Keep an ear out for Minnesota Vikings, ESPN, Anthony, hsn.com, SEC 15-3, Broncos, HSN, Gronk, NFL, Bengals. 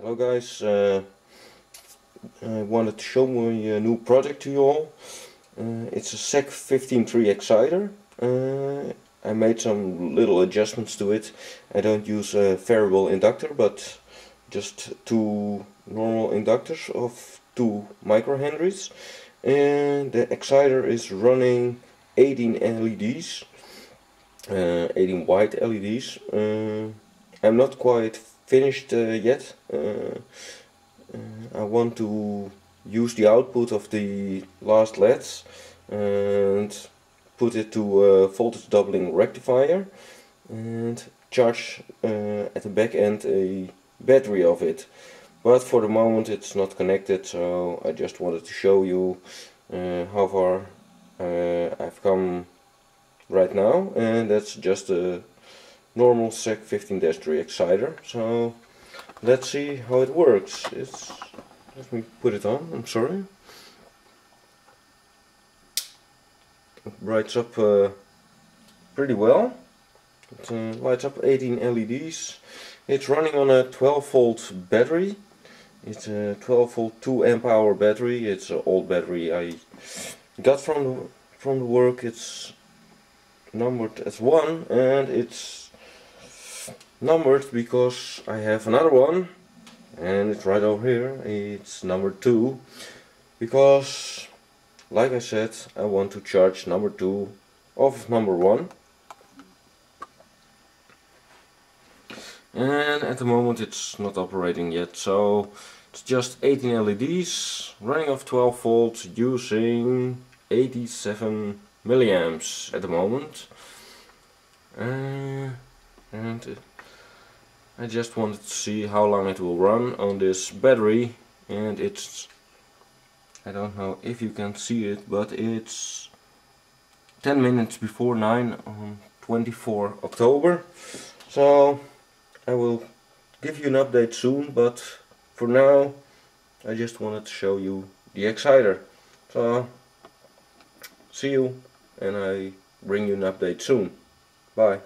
Hello guys, I wanted to show my new project to you all. It's a SEC 15-3 exciter. I made some little adjustments to it. I don't use a variable inductor but just two normal inductors of 2 microhenries, and the exciter is running 18 LEDs, 18 white LEDs. I'm not quite finished yet. I want to use the output of the last LEDs and put it to a voltage doubling rectifier and charge at the back end a battery of it. But for the moment it's not connected, so I just wanted to show you how far I've come right now, and that's just a normal SEC 15-3 exciter. So let's see how it works. Let me put it on. I'm sorry. It brights up pretty well. It lights up 18 LEDs. It's running on a 12-volt battery. It's a 12-volt 2 amp-hour battery. It's an old battery I got from the work. It's numbered as 1, and it's numbered because I have another one, and it's right over here. It's number 2 because, like I said, I want to charge number 2 off number 1, and at the moment it's not operating yet. So it's just 18 LEDs running off 12 volts using 87 milliamps at the moment, and I just wanted to see how long it will run on this battery. And it's, I don't know if you can see it, but it's 10 minutes before 9 on 24 October, so I will give you an update soon, but for now I just wanted to show you the exciter. So see you, and I bring you an update soon. Bye.